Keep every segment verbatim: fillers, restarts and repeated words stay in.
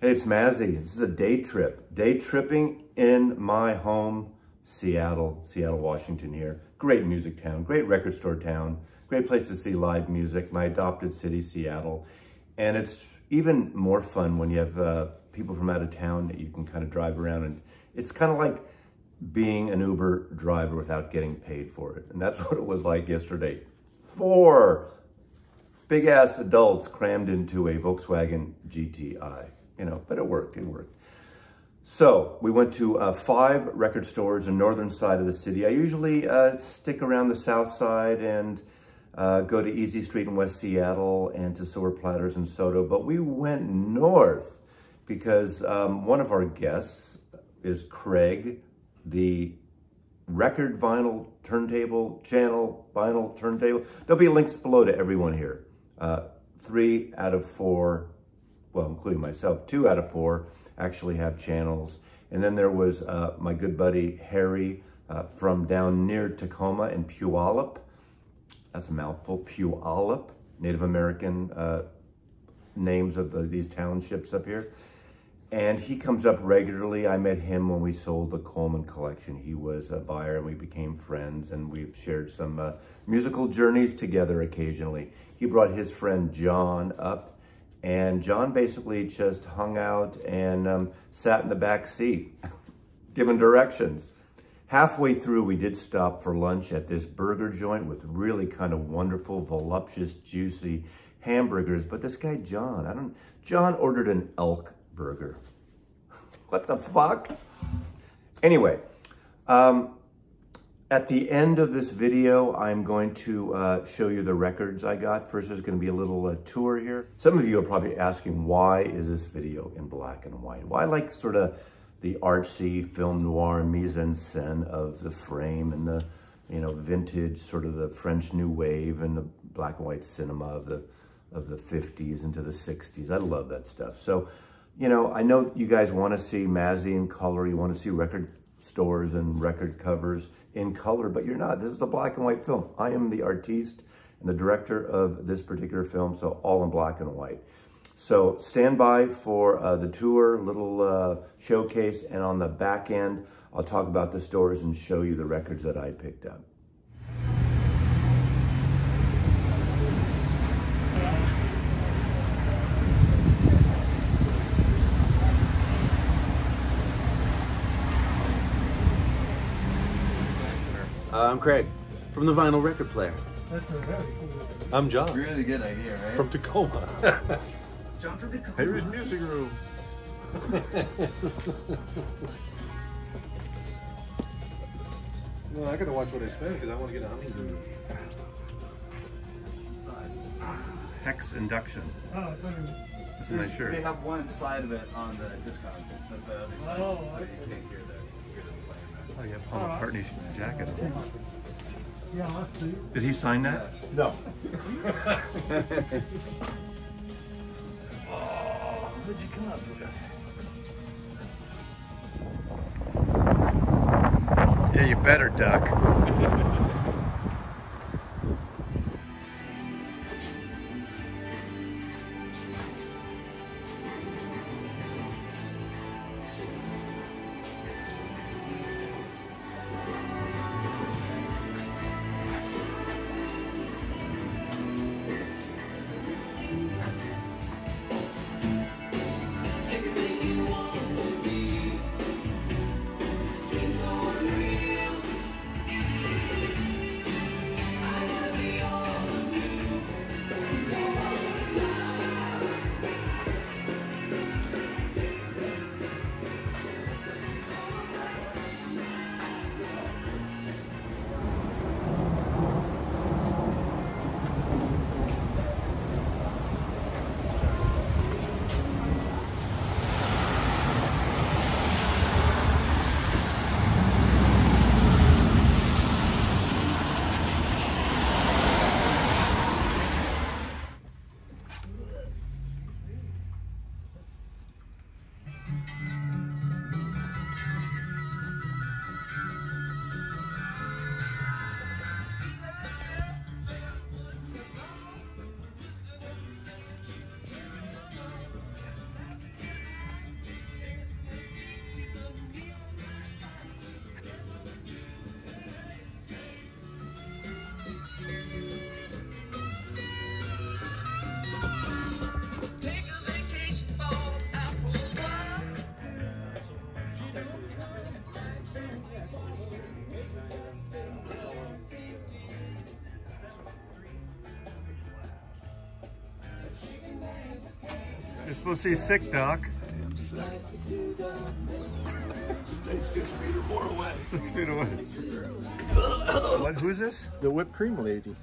Hey, it's Mazzy. This is a day trip. Day tripping in my home, Seattle, Seattle, Washington here. Great music town, great record store town, great place to see live music, my adopted city, Seattle. And it's even more fun when you have uh, people from out of town that you can kind of drive around. And it's kind of like being an Uber driver without getting paid for it. And that's what it was like yesterday. Four big-ass adults crammed into a Volkswagen G T I. You know, but it worked, it worked. So we went to uh, five record stores in the northern side of the city. I usually uh, stick around the south side and uh, go to Easy Street in West Seattle and to Silver Platters in Soto, but we went north because um, one of our guests is Craig, the record vinyl turntable channel, vinyl turntable. There'll be links below to everyone here. Uh, three out of four, well, including myself, two out of four actually have channels. And then there was uh, my good buddy, Harry, uh, from down near Tacoma in Puyallup. That's a mouthful, Puyallup, Native American uh, names of the, these townships up here. And he comes up regularly. I met him when we sold the Coleman collection. He was a buyer and we became friends and we've shared some uh, musical journeys together occasionally. He brought his friend John up. And John basically just hung out and um, sat in the back seat, giving directions. Halfway through, we did stop for lunch at this burger joint with really kind of wonderful, voluptuous, juicy hamburgers. But this guy, John, I don't, John ordered an elk burger. What the fuck? Anyway, um, at the end of this video, I'm going to uh, show you the records I got. First, there's gonna be a little uh, tour here. Some of you are probably asking, why is this video in black and white? Well, I like sort of the artsy film noir mise-en-scène of the frame and the, you know, vintage sort of the French New Wave and the black and white cinema of the, of the fifties into the sixties. I love that stuff. So, you know, I know you guys wanna see Mazzy in color, you wanna see record stores and record covers in color, but you're not. This is the black and white film. I am the artiste and the director of this particular film, so all in black and white. So stand by for uh, the tour, little uh, showcase, and on the back end, I'll talk about the stores and show you the records that I picked up. I'm Craig, from the Vinyl Record Player. That's a very cool record. I'm John. Really good idea, right? From Tacoma. John from Tacoma. Harry's Music Room. No, I gotta watch what I spend because I want to get a hummingbird. Hex Enduction. Oh, it's under. That's a nice shirt. They have one side of it on the Discogs, but the other side oh, so I you see. Can't hear that. Oh, you have Paul McCartney's jacket on. Yeah, did he sign that? No. Oh, where'd you come up with that? Yeah, you better duck. You're supposed to be sick, Doc. I am sick. Stay six feet or more away. Six feet away. What? Who's this? The whipped cream lady.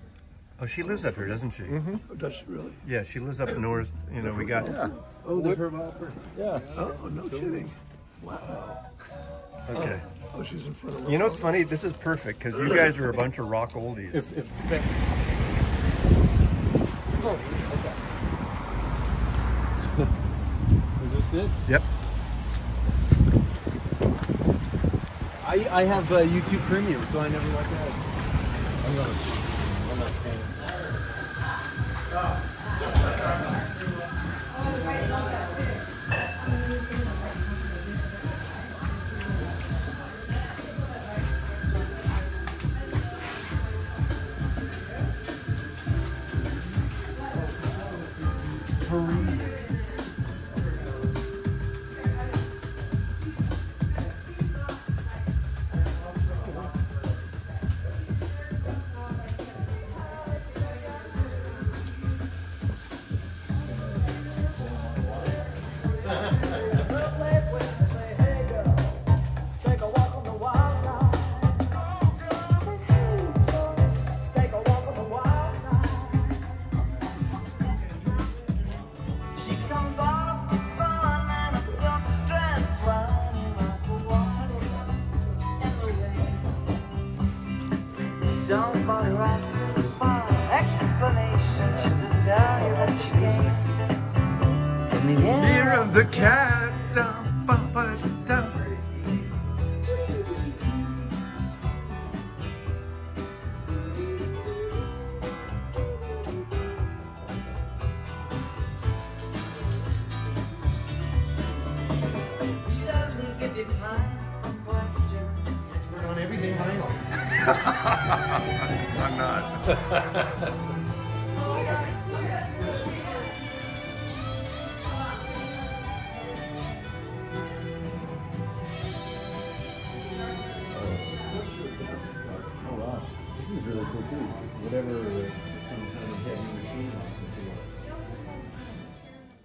Oh, she lives up here, doesn't she? Mm-hmm. Oh, does she really? Yeah, she lives up north. You know, we got... Yeah. Oh, the Hermopper. Yeah. Oh, no kidding. Wow. Okay. Oh, she's in front of... You know what's funny? This is perfect, because you guys are a bunch of rock oldies. If, if, okay. Oh, okay. Is this it? Yep. I, I have uh, YouTube Premium, so I never watch that. I'm going to...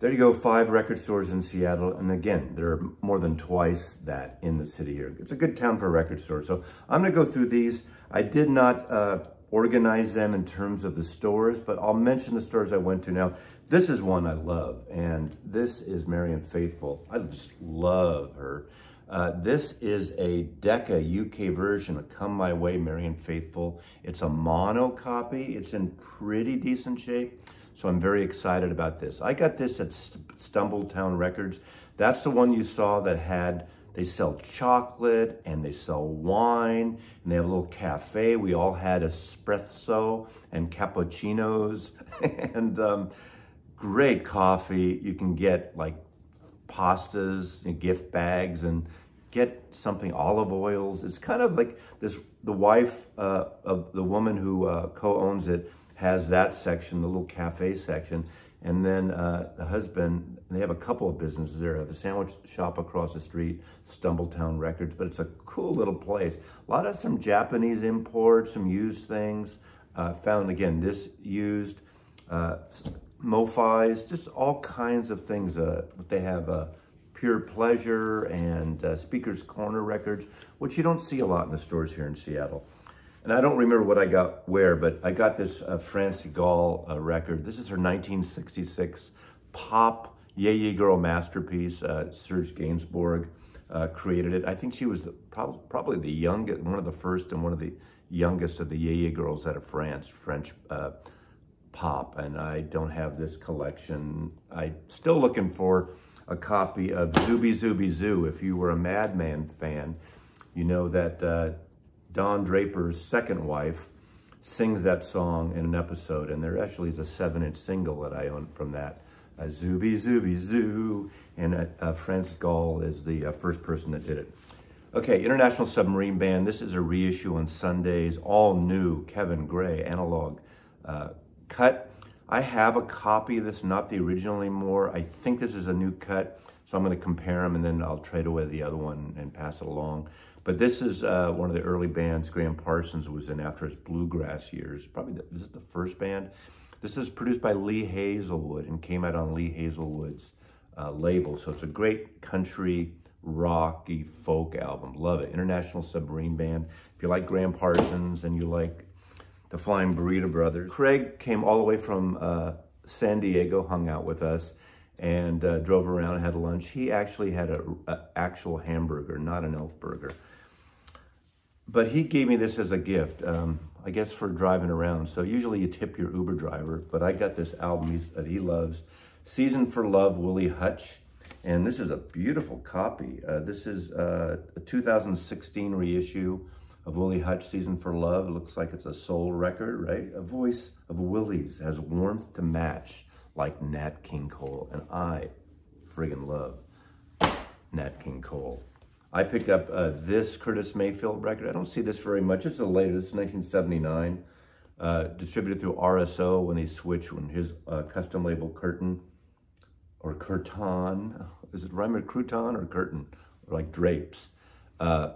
There you go, five record stores in Seattle. And again, there are more than twice that in the city here. It's a good town for a record store. So I'm gonna go through these. I did not uh, organize them in terms of the stores, but I'll mention the stores I went to now. This is one I love, and this is Marianne Faithfull. I just love her. Uh, this is a Decca U K version of Come My Way, Marianne Faithfull. It's a mono copy. It's in pretty decent shape. So I'm very excited about this. I got this at St Stumbletown Records. That's the one you saw that had, they sell chocolate and they sell wine and they have a little cafe. We all had espresso and cappuccinos and um, great coffee. You can get like pastas and gift bags and get something, olive oils. It's kind of like this, the wife uh, of the woman who uh, co-owns it has that section, the little cafe section. And then uh, the husband, they have a couple of businesses there. They have a sandwich shop across the street, Stumbletown Records, but it's a cool little place. A lot of some Japanese imports, some used things. Uh, found, again, this used, uh, MoFis, just all kinds of things. Uh, they have uh, Pure Pleasure and uh, Speaker's Corner Records, which you don't see a lot in the stores here in Seattle. And I don't remember what I got where, but I got this uh, Francie Gall uh, record. This is her nineteen sixty-six pop Yeah Yeah Girl masterpiece. Uh, Serge Gainsbourg uh, created it. I think she was the, prob probably the youngest, one of the first and one of the youngest of the Yeah Yeah Girls out of France, French uh, pop. And I don't have this collection. I'm still looking for a copy of Zooby Zooby Zoo. If you were a Madman fan, you know that... Uh, Don Draper's second wife sings that song in an episode, and there actually is a seven-inch single that I own from that, uh, Zooby Zooby Zoo, and uh, uh, Frances Gall is the uh, first person that did it. Okay, International Submarine Band. This is a reissue on Sundays, all new Kevin Gray analog uh, cut. I have a copy of this, not the original anymore. I think this is a new cut, so I'm going to compare them, and then I'll trade away the other one and pass it along. But this is uh, one of the early bands Gram Parsons was in after his bluegrass years. Probably the, this is the first band. This is produced by Lee Hazelwood and came out on Lee Hazelwood's uh, label. So it's a great country, rocky folk album. Love it. International Submarine Band. If you like Gram Parsons and you like the Flying Burrito Brothers. Craig came all the way from uh, San Diego, hung out with us, and uh, drove around and had lunch. He actually had a, a actual hamburger, not an elk burger. But he gave me this as a gift, um, I guess for driving around. So usually you tip your Uber driver, but I got this album that he loves, Season for Love, Willie Hutch. And this is a beautiful copy. Uh, this is uh, a two thousand sixteen reissue of Willie Hutch, Season for Love. It looks like it's a soul record, right? A voice of Willie's has warmth to match like Nat King Cole. And I friggin' love Nat King Cole. I picked up uh, this Curtis Mayfield record. I don't see this very much. It's a later, this is nineteen seventy-nine. Uh, distributed through R S O when they switched, when his uh, custom label Curtain, or Curtain. Is it rhyme or crouton or curtain? Or like drapes. Uh,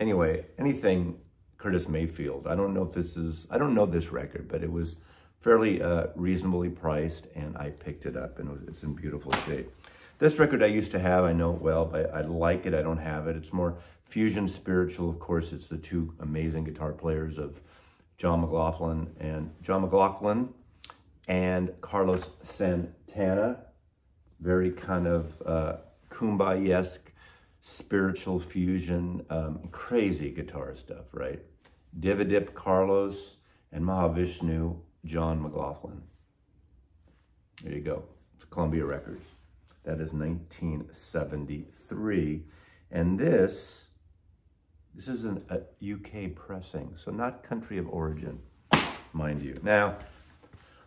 anyway, anything Curtis Mayfield. I don't know if this is, I don't know this record, but it was fairly uh, reasonably priced and I picked it up and it was, it's in beautiful shape. This record I used to have, I know it well, but I like it, I don't have it. It's more fusion spiritual, of course. It's the two amazing guitar players of John McLaughlin and John McLaughlin and Carlos Santana. Very kind of uh, Kumbaya-esque spiritual fusion, um, crazy guitar stuff, right? Dividip Carlos and Mahavishnu John McLaughlin. There you go, it's Columbia Records. That is nineteen seventy-three. And this, this is an, a U K pressing, so not country of origin, mind you. Now,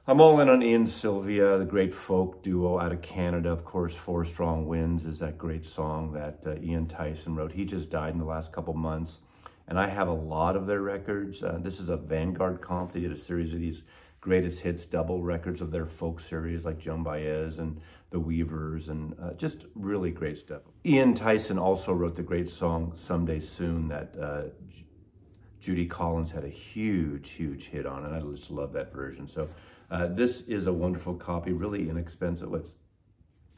I'm all in on Ian and Sylvia, the great folk duo out of Canada. Of course, Four Strong Winds is that great song that uh, Ian Tyson wrote. He just died in the last couple months. And I have a lot of their records. Uh, this is a Vanguard comp. They did a series of these greatest hits, double records of their folk series like Joan Baez and The Weavers and uh, just really great stuff. Ian Tyson also wrote the great song Someday Soon that uh, Judy Collins had a huge, huge hit on, and I just love that version. So uh, this is a wonderful copy, really inexpensive. It's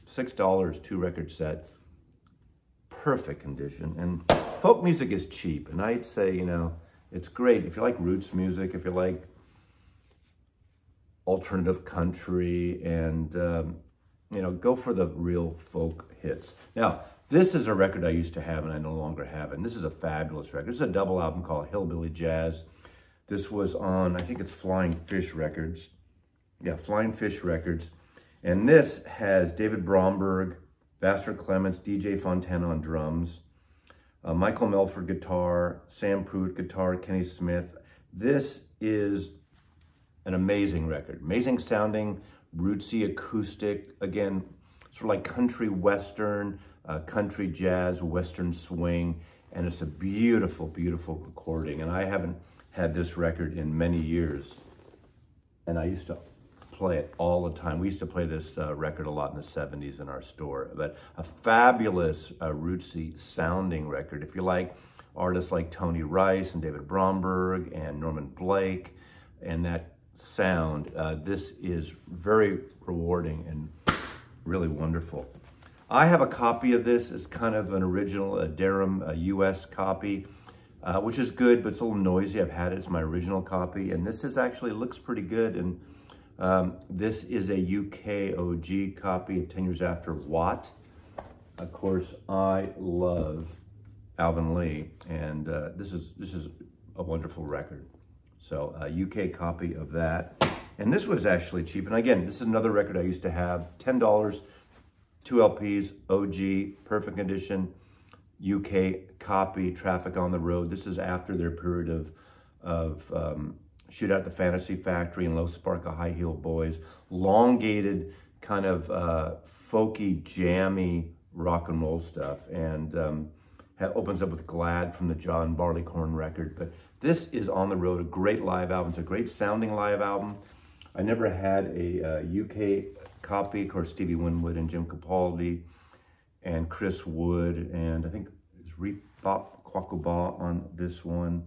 six dollars, two record set, perfect condition. And folk music is cheap, and I'd say, you know, it's great. If you like roots music, if you like alternative country, and um, you know, go for the real folk hits. Now, this is a record I used to have and I no longer have, and this is a fabulous record. This is a double album called Hillbilly Jazz. This was on, I think it's Flying Fish Records. Yeah, Flying Fish Records. And this has David Bromberg, Vassar Clements, D J Fontana on drums, uh, Michael Melford guitar, Sam Pruitt guitar, Kenny Smith. This is an amazing record. Amazing sounding, rootsy acoustic, again, sort of like country western, uh, country jazz, western swing, and it's a beautiful, beautiful recording. And I haven't had this record in many years, and I used to play it all the time. We used to play this uh, record a lot in the seventies in our store, but a fabulous uh, rootsy sounding record. If you like artists like Tony Rice and David Bromberg and Norman Blake and that sound, uh, this is very rewarding and really wonderful. I have a copy of this. It's kind of an original a Durham a U S copy, uh, which is good, but it's a little noisy. I've had it. It's my original copy, and this is actually looks pretty good. And um, this is a U K O G copy of ten years After Watt. Of course, I love Alvin Lee, and uh, this is this is a wonderful record. So a U K copy of that. And this was actually cheap. And again, this is another record I used to have. ten dollars, two L Ps, O G, perfect condition, U K copy, Traffic on the Road. This is after their period of, of um, Shoot Out the Fantasy Factory and Low Spark of High Heel Boys. Elongated, kind of uh, folky, jammy rock and roll stuff. And um, it opens up with Glad from the John Barleycorn record. But this is On the Road, a great live album. It's a great sounding live album. I never had a uh, U K copy. Of course, Stevie Winwood and Jim Capaldi and Chris Wood. And I think is Reebop Kwakuba on this one.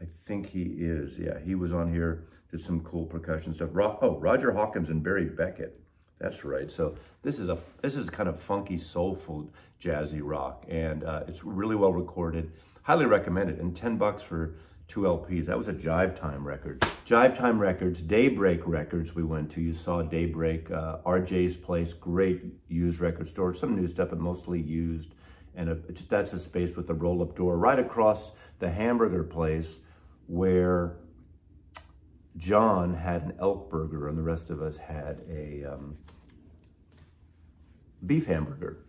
I think he is. Yeah, he was on here. Did some cool percussion stuff. Ro oh, Roger Hawkins and Barry Beckett. That's right. So this is a this is kind of funky, soulful, jazzy rock, and uh, it's really well recorded. Highly recommended. And ten bucks for two L Ps. That was a Jive Time Records. Jive Time Records, Daybreak Records. We went to. You saw Daybreak. Uh, R J's Place. Great used record store. Some new stuff, but mostly used. And a, it's, that's a space with a roll-up door right across the hamburger place where John had an elk burger and the rest of us had a um, beef hamburger.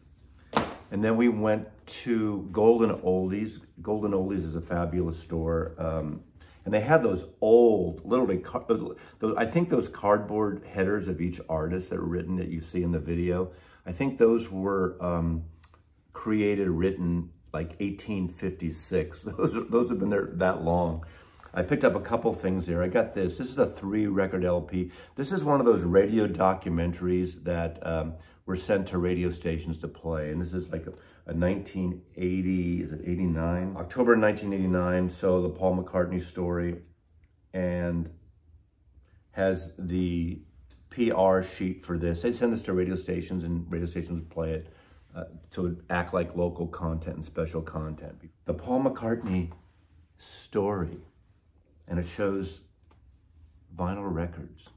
And then we went to Golden Oldies. Golden Oldies is a fabulous store. Um, and they had those old, literally, those, I think those cardboard headers of each artist that are written that you see in the video. I think those were um, created, written like eighteen fifty-six. Those, those have been there that long. I picked up a couple things there. I got this. This is a three record L P. This is one of those radio documentaries that um, were sent to radio stations to play. And this is like a, a nineteen eighty, is it eighty-nine? October nineteen eighty-nine, so the Paul McCartney story, and has the P R sheet for this. They send this to radio stations and radio stations play it uh, to act like local content and special content. The Paul McCartney story. And it shows vinyl records.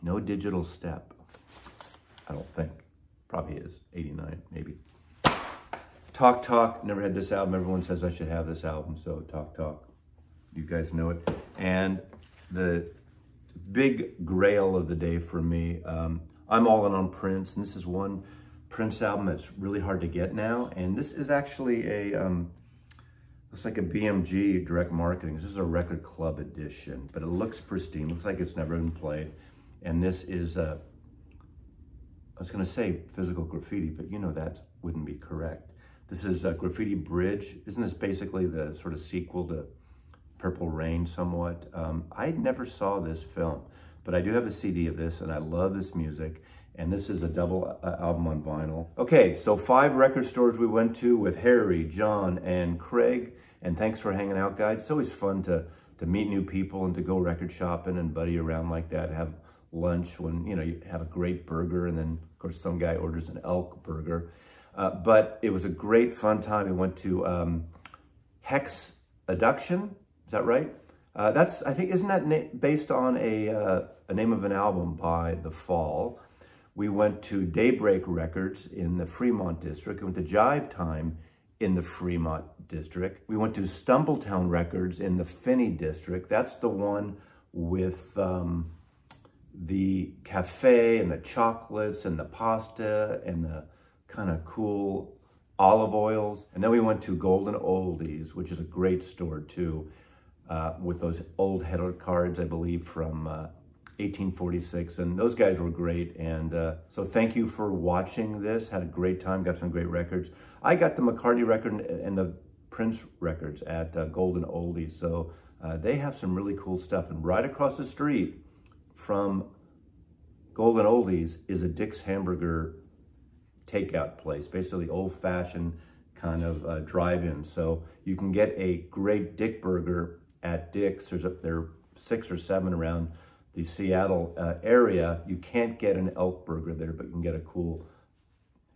No digital step. I don't think. Probably is. eighty-nine, maybe. Talk Talk. Never had this album. Everyone says I should have this album. So Talk Talk. You guys know it. And the big grail of the day for me. Um, I'm all in on Prince. And this is one Prince album that's really hard to get now. And this is actually a... Um, It's like a B M G direct marketing. This is a record club edition, but it looks pristine. Looks like it's never been played. And this is a, I was gonna say physical graffiti, but you know that wouldn't be correct. This is a Graffiti Bridge. Isn't this basically the sort of sequel to Purple Rain somewhat? Um, I never saw this film, but I do have a C D of this and I love this music. And this is a double album on vinyl. Okay, so five record stores we went to with Harry, John, and Craig. And thanks for hanging out, guys. It's always fun to, to meet new people and to go record shopping and buddy around like that. Have lunch when, you know, you have a great burger. And then, of course, some guy orders an elk burger. Uh, but it was a great, fun time. We went to um, Hex Enduction. Is that right? Uh, that's, I think, isn't that based on a, uh, a name of an album by The Fall? We went to Daybreak Records in the Fremont District. We went to Jive Time in the Fremont District. We went to Stumbletown Records in the Finney District. That's the one with um, the cafe and the chocolates and the pasta and the kind of cool olive oils. And then we went to Golden Oldies, which is a great store too, uh, with those old header cards, I believe, from... Uh, eighteen forty-six, and those guys were great. And uh, so thank you for watching this. Had a great time, got some great records. I got the McCartney record and the Prince records at uh, Golden Oldies. So uh, they have some really cool stuff. And right across the street from Golden Oldies is a Dick's hamburger takeout place, basically old-fashioned kind of uh, drive-in. So you can get a great Dick burger at Dick's. There's up there six or seven around the Seattle uh, area. You can't get an elk burger there, but you can get a cool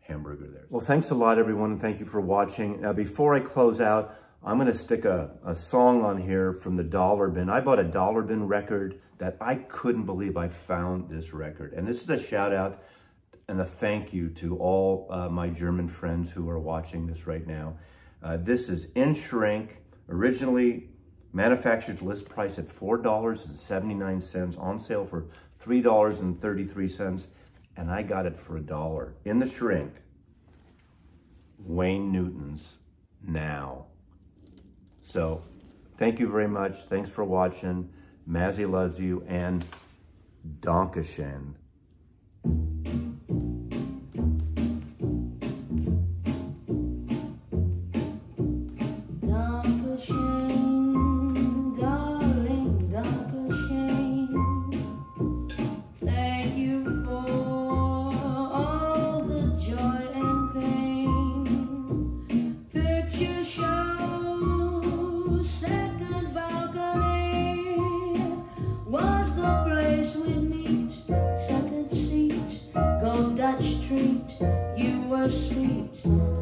hamburger there. Well, thanks a lot, everyone, and thank you for watching. Now, before I close out, I'm gonna stick a, a song on here from the Dollar Bin. I bought a Dollar Bin record that I couldn't believe I found this record. And this is a shout out and a thank you to all uh, my German friends who are watching this right now. Uh, this is In Shrink, originally manufactured list price at four dollars and seventy-nine cents, on sale for three dollars and thirty-three cents, and I got it for a dollar. In the Shrink, Wayne Newton's Now. So, thank you very much. Thanks for watching. Mazzy loves you, and Dankeschön. Second balcony was the place we'd meet. street.